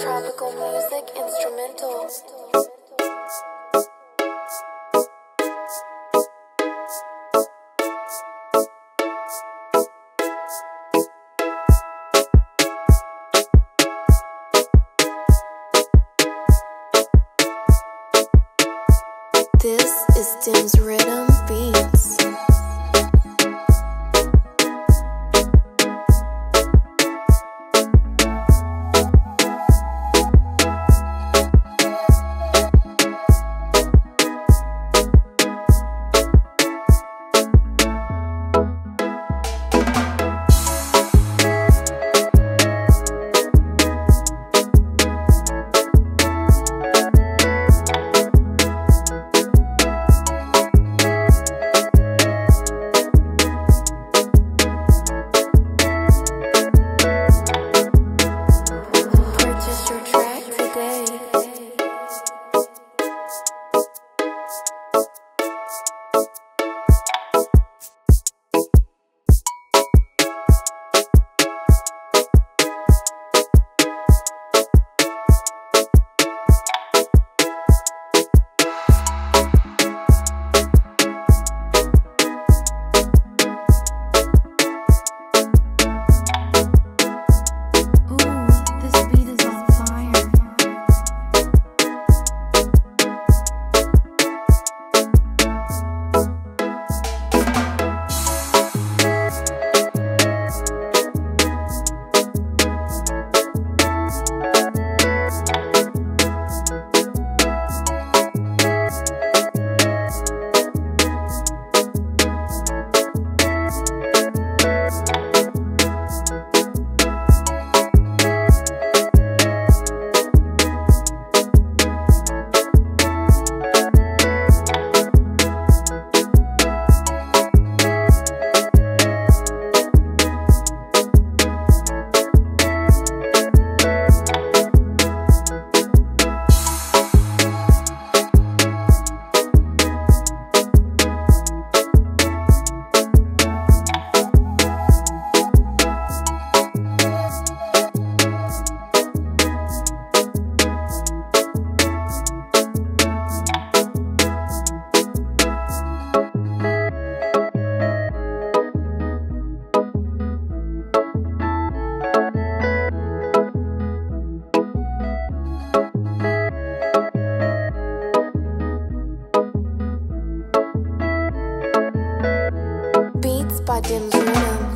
Tropical music instrumentals. This is DemsRiddim Beats. Beats by DemsRiddim.